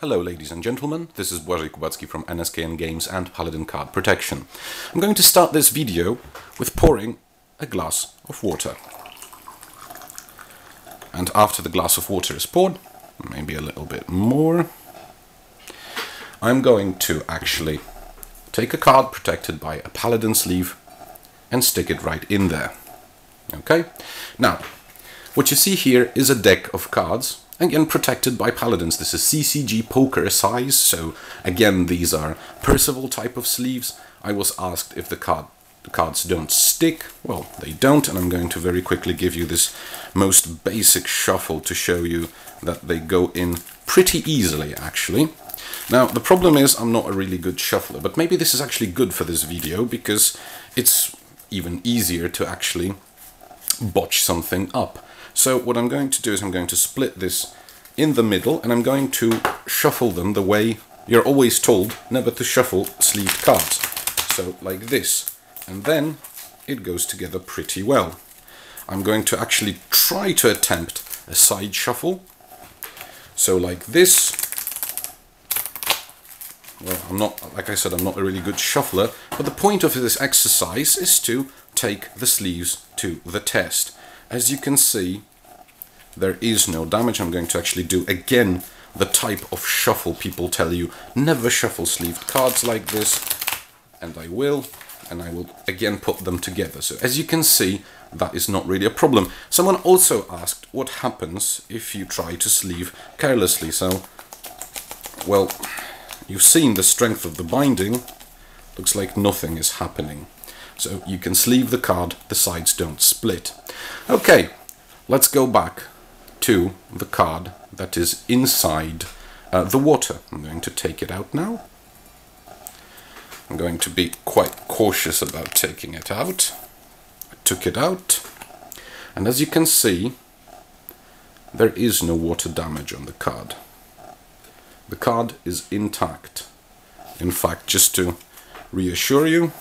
Hello ladies and gentlemen, this is Wojciech Kubacki from NSKN Games and Paladin Card Protection. I'm going to start this video with pouring a glass of water. And after the glass of water is poured, maybe a little bit more, I'm going to actually take a card protected by a Paladin sleeve and stick it right in there. Okay? Now, what you see here is a deck of cards. Again, protected by Paladins. This is CCG poker size, so again, these are Percival type of sleeves. I was asked if the cards don't stick. Well, they don't, and I'm going to very quickly give you this most basic shuffle to show you that they go in pretty easily, actually. Now, the problem is I'm not a really good shuffler, but maybe this is actually good for this video, because it's even easier to actually botch something up. So what I'm going to do is I'm going to split this in the middle and I'm going to shuffle them the way you're always told never to shuffle sleeved cards. So like this. And then it goes together pretty well. I'm going to actually try to attempt a side shuffle. So like this. Well, like I said, I'm not a really good shuffler, but the point of this exercise is to take the sleeves to the test. As you can see, there is no damage. I'm going to actually do, again, the type of shuffle people tell you. Never shuffle sleeved cards like this. And I will. And I will, again, put them together. So as you can see, that is not really a problem. Someone also asked what happens if you try to sleeve carelessly. So, well, you've seen the strength of the binding. Looks like nothing is happening. So you can sleeve the card, the sides don't split. Okay, let's go back to the card that is inside the water. I'm going to take it out now. I'm going to be quite cautious about taking it out. I took it out. And as you can see, there is no water damage on the card. The card is intact. In fact, just to reassure you,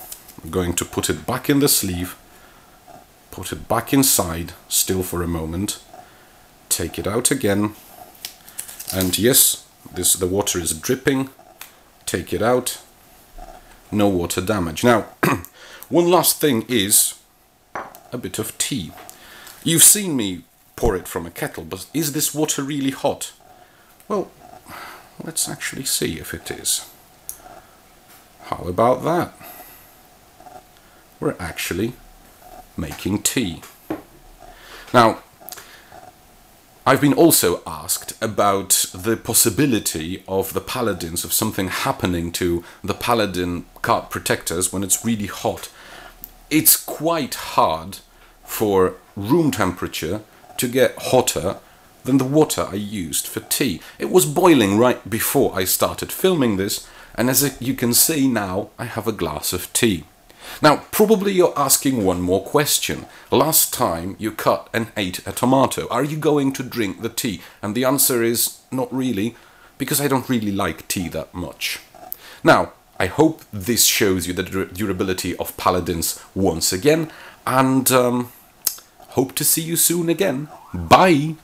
I'm going to put it back in the sleeve, put it back inside, still for a moment, take it out again, and yes, the water is dripping, take it out, no water damage. Now, one last thing is a bit of tea. You've seen me pour it from a kettle, but is this water really hot? Well, let's actually see if it is. How about that? We're actually making tea. Now, I've been also asked about the possibility of the Paladins, of something happening to the Paladin card protectors when it's really hot. It's quite hard for room temperature to get hotter than the water I used for tea. It was boiling right before I started filming this, and as you can see now, I have a glass of tea. Now, probably you're asking one more question. Last time you cut and ate a tomato. Are you going to drink the tea? And the answer is not really, because I don't really like tea that much. Now, I hope this shows you the durability of Paladins once again, and hope to see you soon again. Bye!